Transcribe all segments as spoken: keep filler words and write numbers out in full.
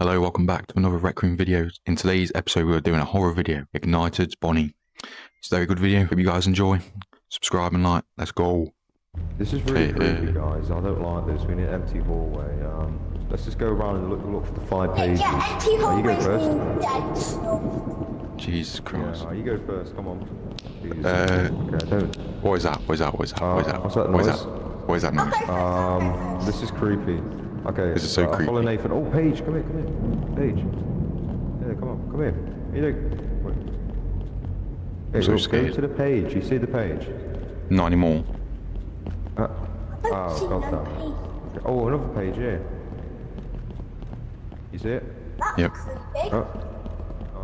Hello, welcome back to another Rec Room video. In today's episode we're doing a horror video, Ignited's Bonnie. It's a very good video, hope you guys enjoy. Subscribe and like, let's go. This is really creepy, guys, I don't like this, we're in an empty hallway. Um, let's just go around and look, look for the five pages. Yeah, empty hallways mean dead. Jesus Christ. Yeah, you go first, come on. Jesus. Uh, okay, don't. What is that, what is that, what is that, what is that? Uh, what's that noise? What is that, what is that noise? Um, this is creepy. Okay, this is so uh, creepy. Follow Nathan. Oh, Paige, come here, come here. Paige. Yeah, come on, come here. You know. Hey, I'm so look, scared. Go to the page. You see the page? Not anymore. Uh, oh, God, no that. Okay. Oh, another page, yeah. You see it? Yep. Oh.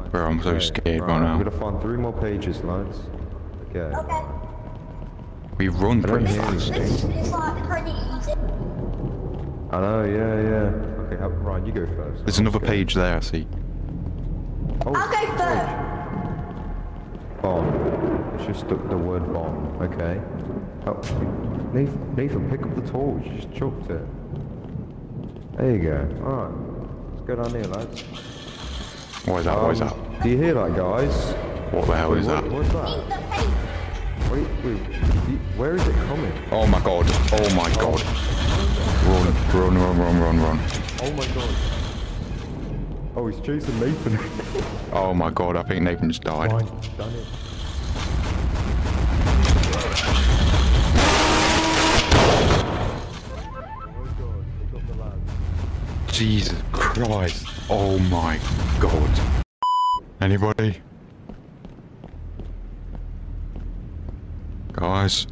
Right. Bro, I'm so okay. scared right, right now. We're going to find three more pages, lads. Okay. Okay. We run pretty fast. This is like pretty easy. I know, yeah, yeah. Okay, help, Ryan, you go first. There's another page there, I see. Oh, I'll go first. Bomb. It's just the, the word bomb, okay. Help. Nathan, Nathan, pick up the torch. You just chucked it. There you go. Alright. Let's go down here, lads. What is that? Um, what is that? Do you hear that, guys? What the hell wait, is what, that? What's that? Wait, wait. Where is it coming? Oh my god. Oh my oh. god. Run, run, run, run, run, run. Oh my god. Oh, he's chasing Nathan. Oh my god, I think Nathan just died. Fine, done it. Oh my god, they got the lad. Jesus Christ. Oh my god. Anybody? Guys?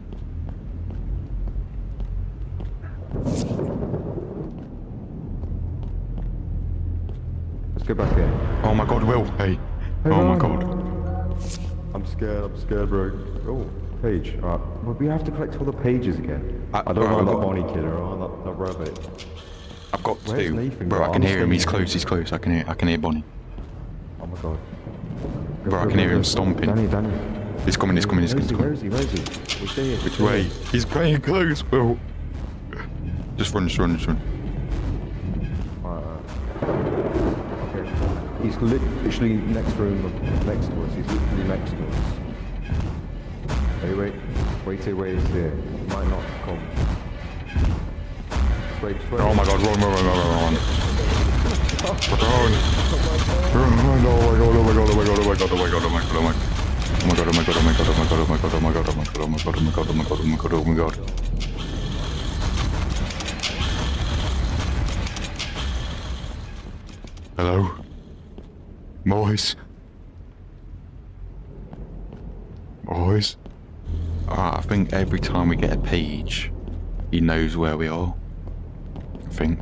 Let's go back here. Oh my god, Will. Hey. hey oh Ryan. my god. I'm scared, I'm scared, bro. Oh, Paige. Alright. Well, we have to collect all the pages again. I, I don't bro, like that Bonnie kid or that, that rabbit. I've got Where's two. Nathan? Bro, I can I'm hear him. He's close, he's close. I can hear I can hear Bonnie. Oh my god. Go, bro, go, I can go, hear go, him go. stomping. Danny, Danny. He's coming, he's coming, he's coming. Where is he? Where is he? Where is he? Which Stay way? Here. He's playing close, Will. Just run, just run, just run. He's literally next room, next to us. He's literally next to us. Hey, wait. Wait till Way is there. He might not come. Just wait, just wait. Oh my god, run, run, run, run, run. Run. Run, run, oh my god, oh my god, oh my god, oh my god, oh my god, oh my god, oh my god, oh my god, oh my god, oh my god, oh my god, oh my god, oh my god, oh my god, oh my god, oh my god, oh my god, oh my god. Hello? Boys. Boys. Alright, I think every time we get a page, he knows where we are. I think.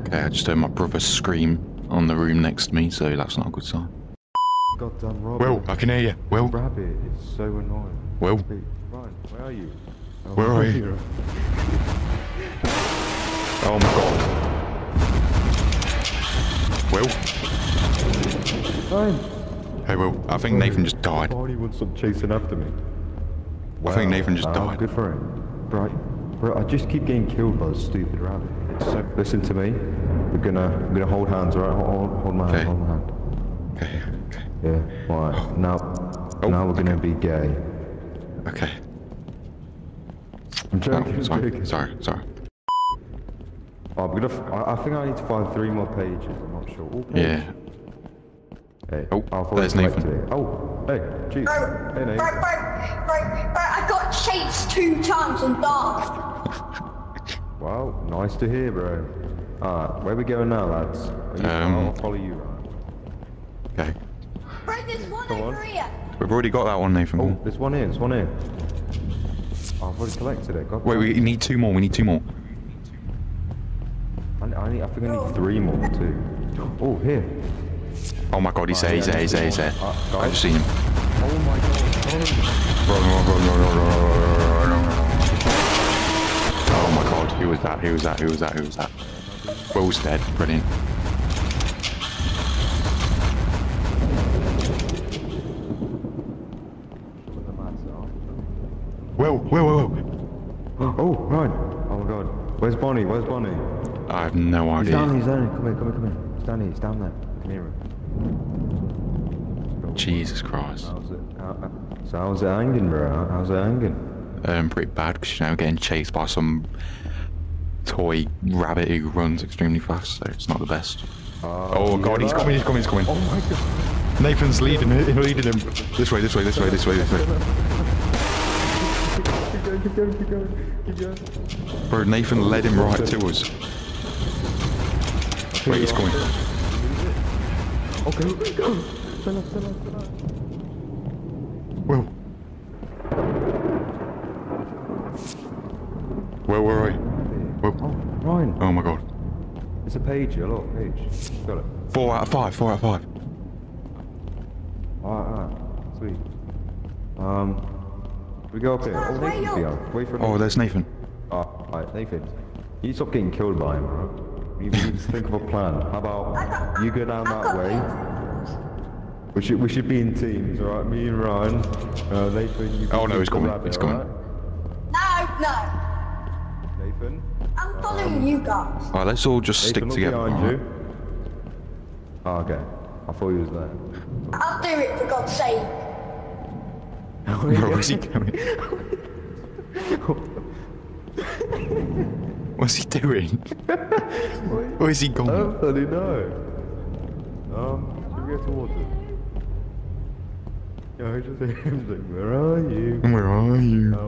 Okay, I just heard my brother scream on the room next to me, so that's not a good sign. Goddamn Robert. Will, I can hear you. Will. Rabbit, it's so annoying. Will. Hey, Ryan, where are you? Oh, where are you? Oh my god. Will. Fine. Hey Will, I think Nathan just died. Why do you want some chasing after me? Well, I think Nathan just uh, died. Good for him. Right. Bro, I just keep getting killed by a stupid rabbit. So listen to me. We're gonna we're gonna hold hands, alright? Hold, hold my hand, okay. hold my hand. Okay, okay. Yeah, alright. Now oh, now we're okay. gonna be gay. Okay. I'm joking. Oh, sorry, sorry, sorry, sorry. Oh, I'm gonna. I think I need to find three more pages. I'm not sure. All pages. Yeah. Hey. Oh, I'll there's Nathan. Oh, hey, jeez. Bro, hey, Nathan. Bro, bro, bro, bro, I got chased two times and died. Wow, nice to hear, bro. Alright, where we going now, lads? You, um, I'll follow you. Right? Okay. Bro, there's one Come over on. here. We've already got that one, Nathan. Oh, there's one here. There's one here. Oh, I've already collected it. God Wait, we need two more. We need two more. I, need, I think I need three more too. Oh, here. Oh my god, he's there, he's there, he's there, he's there. I've just seen him. Oh my god. Run, run, run, run, run, run, run. Oh my god, who was that? Who was that? Who was that? Who was that? Will's dead. Brilliant. Will, Will, Will, Will. Oh, Ryan. Oh my god. Where's Bonnie? Where's Bonnie? I have no idea. He's down here, he's down here. Come here, come here, come here. He's down here, he's down there. Come here. Jesus Christ. How's it, how, so how's it hanging, bro? How's it hanging? Um, pretty bad, because you're now getting chased by some toy rabbit who runs extremely fast, so it's not the best. Uh, oh God, he's coming, he's coming, he's coming. Oh my God. Nathan's leading, leading him. This way, this way, this way, this way, this way. Keep going, keep going, keep going. Bro, Nathan led him right to us. Wait, he's coming. Okay, go. Fell off, fell off, fell off. Whoa. Where were I? Whoa. Oh, Ryan. Oh my God. It's a page, a lot of page. Got it. Four out of five, four out of five. Alright, alright. Sweet. Um... We go up here. Oh, Nathan's here. Wait for him. Oh, there's Nathan. Oh, alright, Nathan. You stop getting killed by him, bro. You need to think of a plan. How about you go down that way? We should we should be in teams, alright? Me and Ryan. Uh, Nathan, you. Oh no, he's coming. He's coming. No, no. Nathan. I'm following um, you guys. Alright, let's all just Nathan, stick together. Behind you. Oh, okay. I thought he was there. I'll do it for God's sake. Where is he going? What's he doing? Where is he going? I don't really know. Um, should we go towards him? Yeah, I just hear him saying, where are you? Where are you? Um,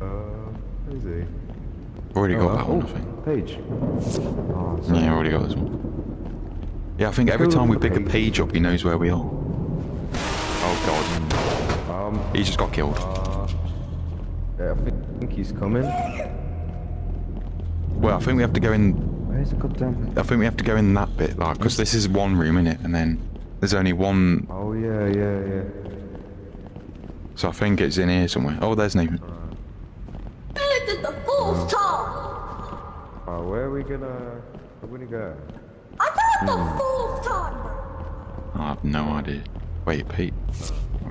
uh, where is he? Already got oh, that oh, one, I think. Page. Oh, sorry. Yeah, I already got this one. Yeah, I think every time we pick a page up, he knows where we are. Oh God! Um, he just got killed. Uh, yeah, I think, think he's coming. Well, I think we have to go in. Where's the goddamn? I think we have to go in that bit, like, because this is one room, isn't it? And then there's only one. Oh yeah, yeah, yeah. So I think it's in here somewhere. Oh, there's Nathan. This is the fourth time. Oh, where are we gonna? Where are we gonna go? I thought the fourth time. I have no idea. Wait, Pete.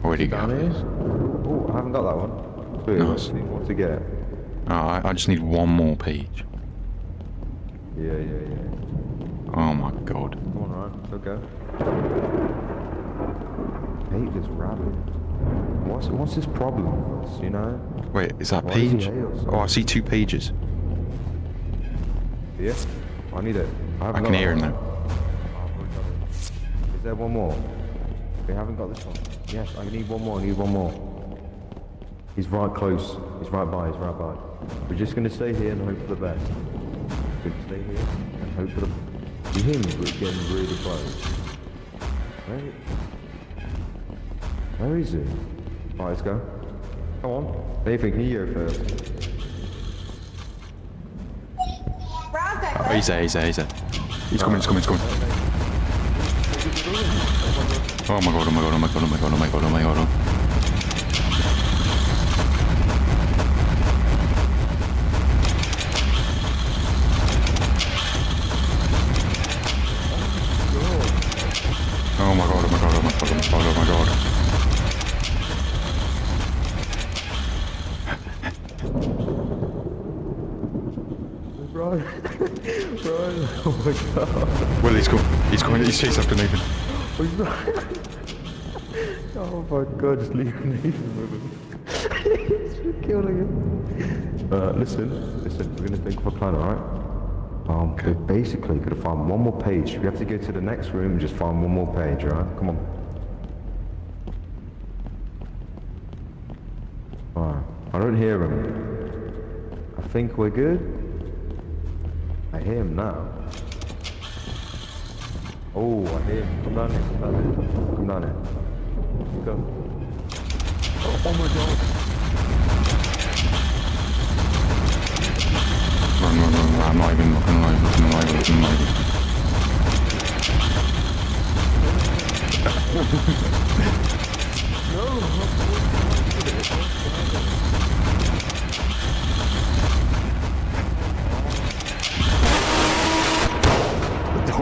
Where did you go? Oh, I haven't got that one. Sweet, nice. I need more to get. Oh, I, I just need one more page. Yeah, yeah, yeah. Oh my God. Come on, Ryan. It's okay. I hate this rabbit. What's what's this problem with us, you know? Wait, is that Why page? Is oh, I see two pages. Yeah. I need it. I, I can hear him now. Oh, is there one more? We haven't got this one. Yes, I need one more, I need one more. He's right close. He's right by, he's right by. We're just going to stay here and hope for the best. We're going to stay here and hope for the... You hear me? We're getting really close. Where... Where is he? Alright, let's go. Come on. Nathan, can you go first? Oh, he's there, he's there, he's there. He's coming, he's coming, he's coming. Oh my God, oh my God, oh my God, oh my God, oh my God, oh my God, oh my God. Oh my God, oh my God, oh my God, oh my God, Brian, Brian, oh my God. Well, he's going, he's going, he's chased after Nathan. Oh my God, just leave Nathan with him. He's just killing him. Uh, listen, listen, we're going to think of a plan, alright? Um, okay. Basically, we're going to find one more page. We have to go to the next room and just find one more page, alright? Come on. Alright, I don't hear him. I think we're good. I hear him now. Oh, I hear him. Come down here, come down here. Come down here. Go. Oh, oh my God. Run, run, run, run. I'm not even looking alive, looking alive, looking alive. No.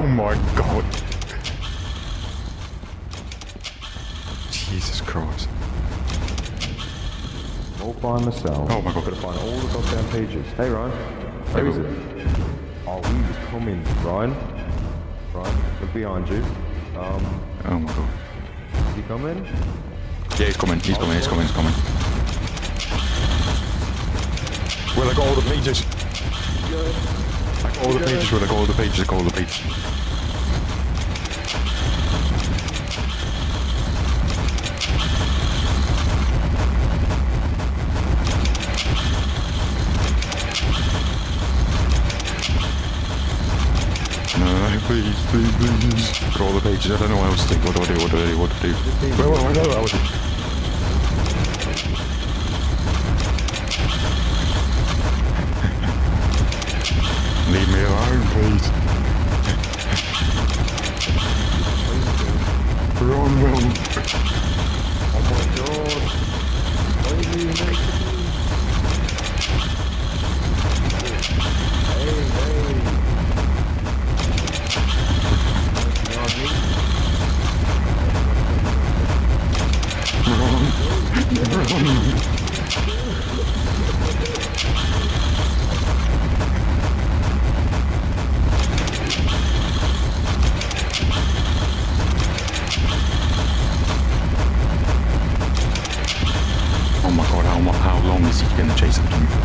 Oh my God. Jesus Christ. More by myself. Oh my god. Gotta find all the goddamn pages. Hey Ryan. Who is it? Oh, we was coming, Ryan. Ryan, look behind you. Um Oh my god. Is he coming? Yeah, he's coming, he's oh, coming, he's coming, he's coming. Well, I got all the pages. Yeah. I got all the yeah. pages, well I got all the pages, I got all the pages. Please, please, please. For all the pages, I don't know what else to do. What do I do? What do I do? What do I do? Where am I going? I was. Leave me alone, please. Run, run. Oh my god. Why are you next to me? Hey, hey. Oh my god, how, how long is he gonna chase after me for?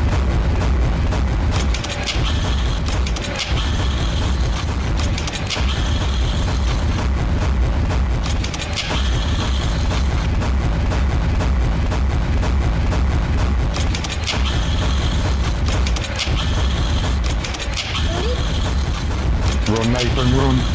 Run, Nathan, run.